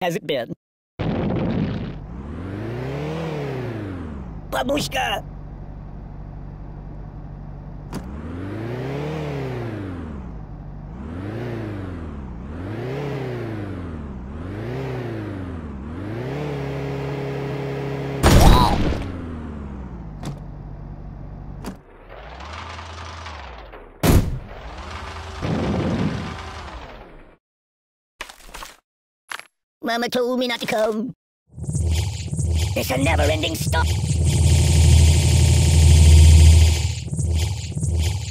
has it been? Babushka! Mama told me not to come. It's a never-ending stop.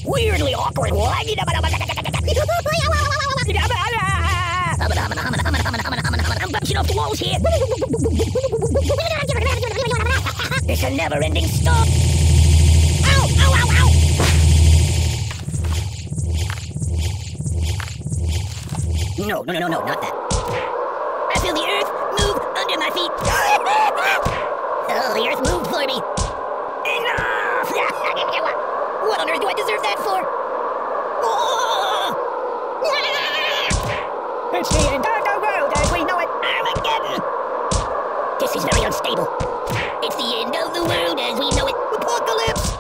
Weirdly awkward laggy. I'm bouncing off the walls here. It's a never-ending stop. Ow, ow, ow, ow. No, not that. I feel the earth move under my feet. Oh, the earth moved for me. Enough! What on earth do I deserve that for? Oh! It's the entire world as we know it. Armageddon! This is very unstable. It's the end of the world as we know it. Apocalypse!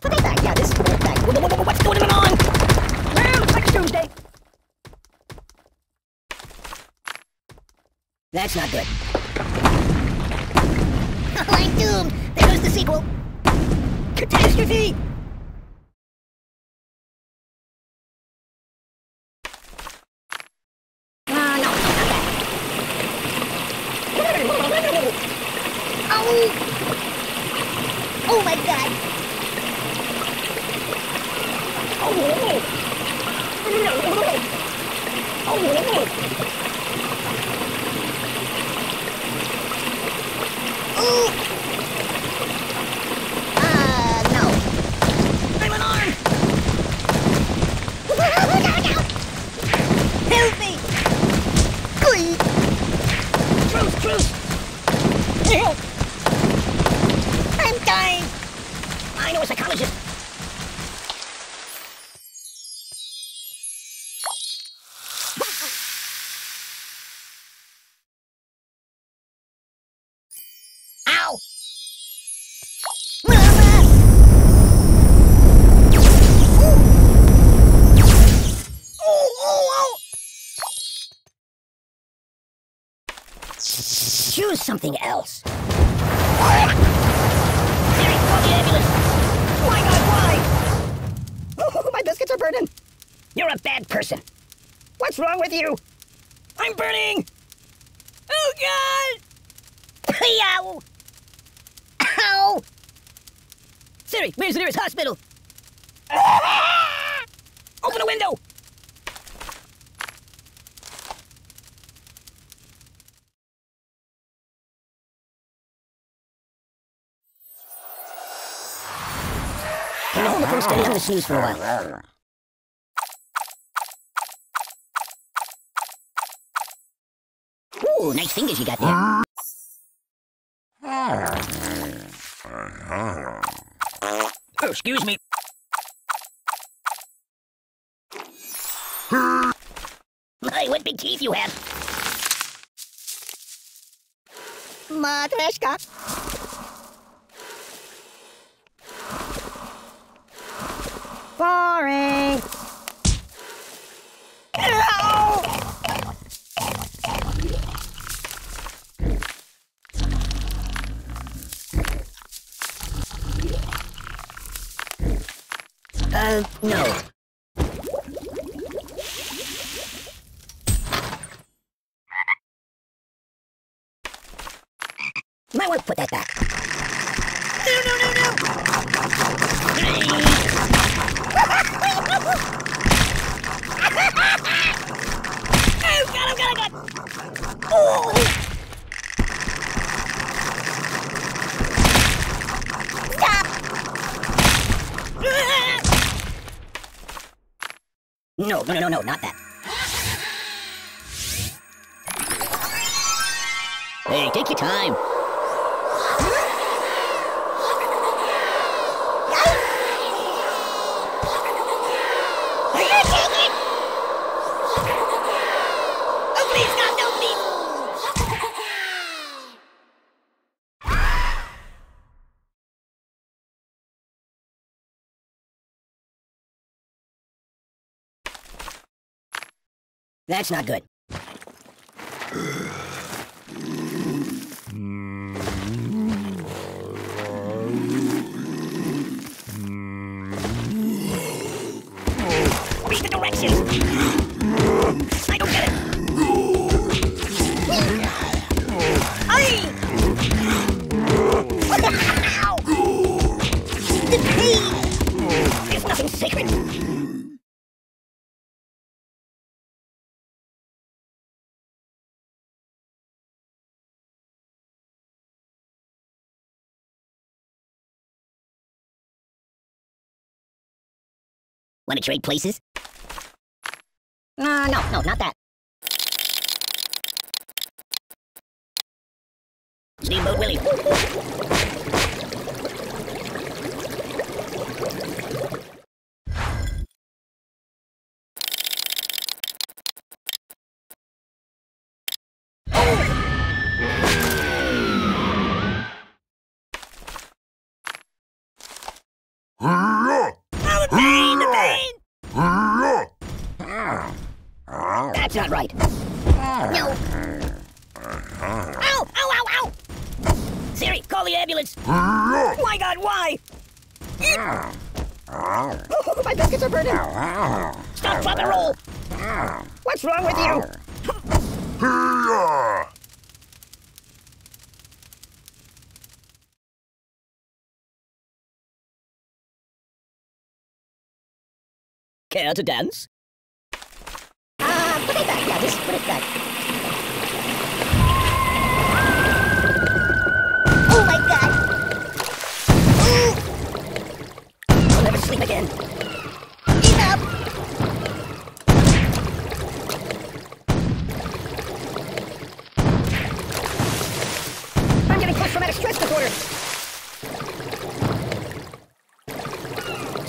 Put it back. Yeah, this is put it back. What's going on? Well, it's like Tuesday. That's not good. I'm doomed! There goes the sequel! Catastrophe! No, not that. Oh! Oh my god! Oh! Oh! No. I'm unarmed! Help me! Truth! I'm dying! I know a psychologist! Choose something else. Siri, call the ambulance. Why not? Why? Oh, my biscuits are burning. You're a bad person. What's wrong with you? I'm burning. Oh god! Ow! Ow! Siri, where's the nearest hospital? Open a window. I'm going to snooze for a while. Ooh, nice fingers you got there. Oh, excuse me. My, what big teeth you have. Matryoshka. Boring. Ow! No. Might want to put that back. No, not that. Hey, take your time. That's not good. Read the directions. I don't get it. There's nothing sacred. Want to trade places? No, not that. Steamboat Willie. That's not right. No. Ow! Ow! Ow! Ow! Siri, call the ambulance. My God, why? Oh, my biscuits are burning. Stop, drop, and roll. What's wrong with you? Care to dance? Put it back, yeah, just put it back. Oh my God! Ooh. I'll never sleep again. Enough! I'm getting post-traumatic stress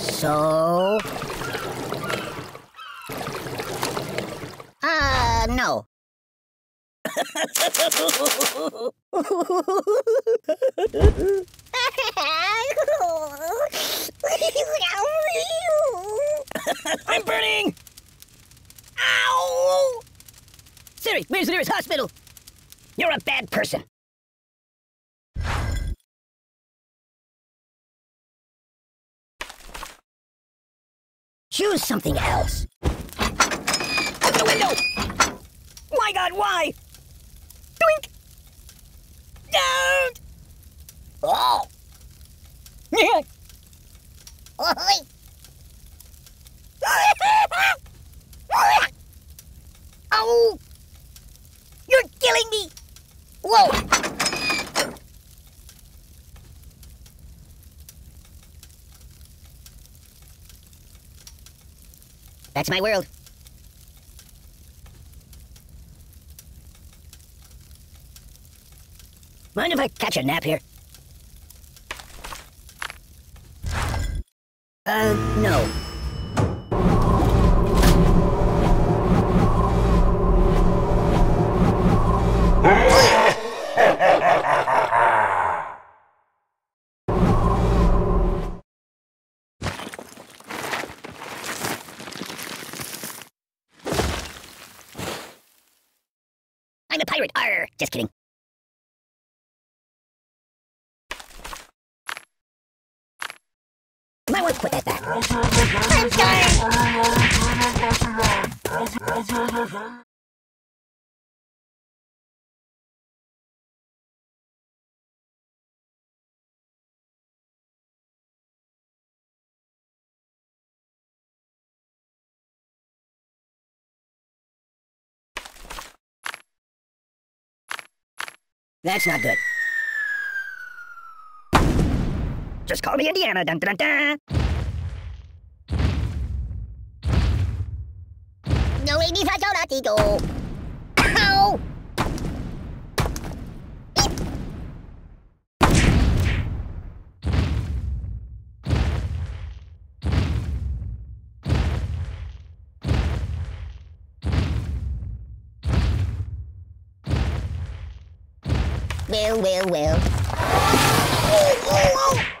disorder! So... no. I'm burning! Ow! Siri, where's the nearest hospital? You're a bad person. Choose something else. Open the window! My God, why? Doink! Don't! Oh! Yeah! Oh! Oh! You're killing me! Whoa! That's my world. Mind if I catch a nap here? No. I'm a pirate, arr! Just kidding. I want to put that back. I'm sorry. That's not good. Just call me Indiana, dun dun dun! No way, Miss Hajaratigo! Ow! Beep! Well. Oh, oh, oh.